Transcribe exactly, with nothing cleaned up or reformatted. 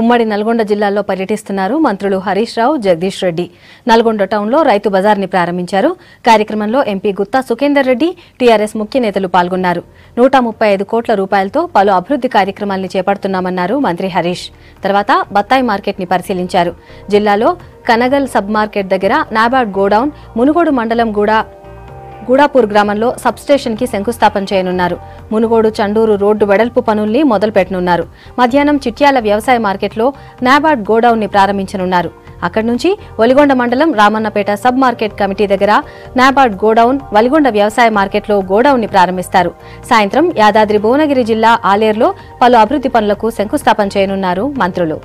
ఉమ్మడి నల్గొండ జిల్లాలో పర్యటిస్తున్నారు మంత్రులు హరీష్ రావు, జగదీష్ రెడ్డి. నల్గొండ టౌన్లో రైతు బజార్ని ప్రారంభించారు. కార్యక్రమంలో ఎంపీ గుత్తా సుఖేందర్ రెడ్డి, టీఆర్ఎస్ ముఖ్య నేతలు పాల్గొన్నారు. నూట ముప్పై ఐదు కోట్ల రూపాయలతో పలు అభివృద్ధి కార్యక్రమాలను చేపడుతున్నామన్నారు మంత్రి హరీష్. తర్వాత బత్తాయి మార్కెట్ని పరిశీలించారు. జిల్లాలో కనగల్ సబ్ మార్కెట్ దగ్గర నాబార్డ్ గోడౌన్, మునుగోడు మండలం గూడా గూడాపూర్ గ్రామంలో సబ్స్టేషన్ కి శంకుస్థాపన చేయనున్నారు. మునుగోడు చండూరు రోడ్డు వెడల్పు పనుల్ని మొదలుపెట్టనున్నారు. మధ్యాహ్నం చిట్యాల వ్యవసాయ మార్కెట్లో నాబార్డ్ గోడౌన్ ని ప్రారంభించనున్నారు. అక్కడి నుంచి వలిగొండ మండలం రామన్నపేట సబ్ మార్కెట్ కమిటీ దగ్గర నాబార్డ్ గోడౌన్, వలిగొండ వ్యవసాయ మార్కెట్లో గోడౌన్ ని ప్రారంభిస్తారు. సాయంత్రం యాదాద్రి భువనగిరి జిల్లా ఆలేరులో పలు అభివృద్ధి పనులకు శంకుస్థాపన చేయనున్నారు మంత్రులు.